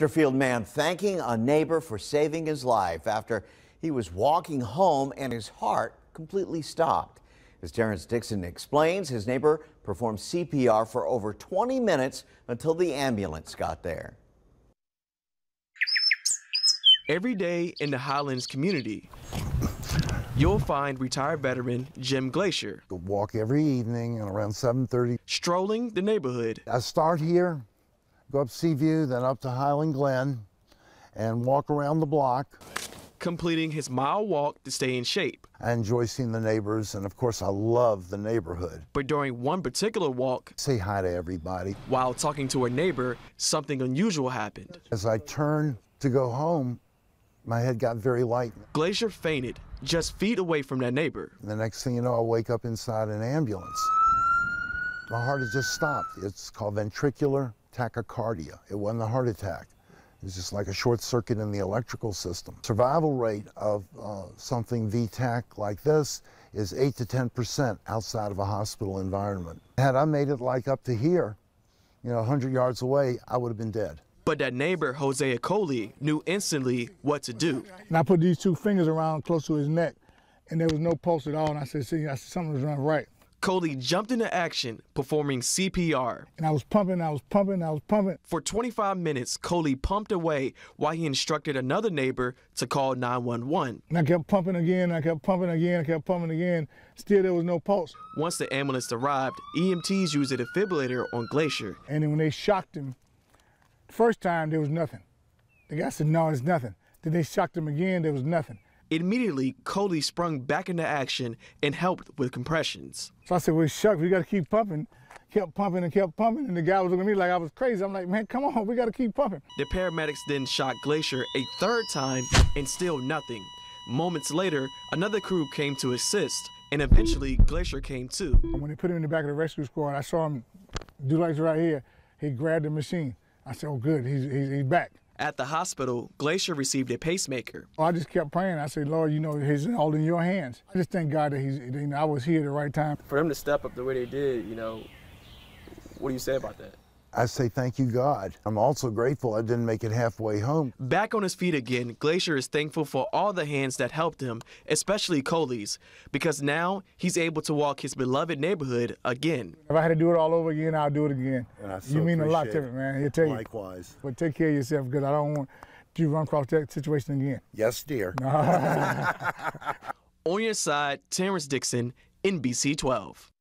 Chesterfield man thanking a neighbor for saving his life after he was walking home and his heart completely stopped. As Terrence Dixon explains, his neighbor performed CPR for over 20 minutes until the ambulance got there. Every day in the Highlands community, you'll find retired veteran Jim Glaser. I walk every evening at around 7:30. Strolling the neighborhood. I start here, go up Seaview, then up to Highland Glen, and walk around the block. Completing his mile walk to stay in shape. I enjoy seeing the neighbors, and of course I love the neighborhood. But during one particular walk, say hi to everybody. While talking to a neighbor, something unusual happened. As I turned to go home, my head got very light. Glaser fainted just feet away from that neighbor. The next thing you know, I wake up inside an ambulance. My heart has just stopped. It's called ventricular tachycardia. It wasn't a heart attack. It's just like a short circuit in the electrical system. Survival rate of something VTAC like this is 8 to 10% outside of a hospital environment. Had I made it like up to here, you know, 100 yards away, I would have been dead. But that neighbor, Jose Acoli, knew instantly what to do. And I put these two fingers around close to his neck, and there was no pulse at all. And I said, see, something's not right. Acoli jumped into action, performing CPR. And I was pumping, For 25 minutes, Acoli pumped away while he instructed another neighbor to call 911. And I kept pumping again, Still, there was no pulse. Once the ambulance arrived, EMTs used a defibrillator on Glaser. And then when they shocked him, first time, there was nothing. The guy said, no, it's nothing. Then they shocked him again, there was nothing. Immediately, Coley sprung back into action and helped with compressions. So I said, well, shucks, we got to keep pumping. Kept pumping and kept pumping, and the guy was looking at me like I was crazy. I'm like, man, come on, we got to keep pumping. The paramedics then shot Glaser a third time and still nothing. Moments later, another crew came to assist, and eventually, Glaser came too. When they put him in the back of the rescue squad, I saw him do like this right here. He grabbed the machine. I said, oh, good, he's back. At the hospital, Glaser received a pacemaker. I just kept praying. I said, Lord, you know, he's all in your hands. I just thank God that I was here at the right time. For them to step up the way they did, you know, what do you say about that? I say, thank you, God. I'm also grateful I didn't make it halfway home. Back on his feet again, Glaser is thankful for all the hands that helped him, especially Coley's, because now he's able to walk his beloved neighborhood again. If I had to do it all over again, I'll do it again. So you mean a lot to me, man. He'll tell you. Likewise. But take care of yourself, because I don't want you to run across that situation again. Yes, dear. On your side, Terrence Dixon, NBC 12.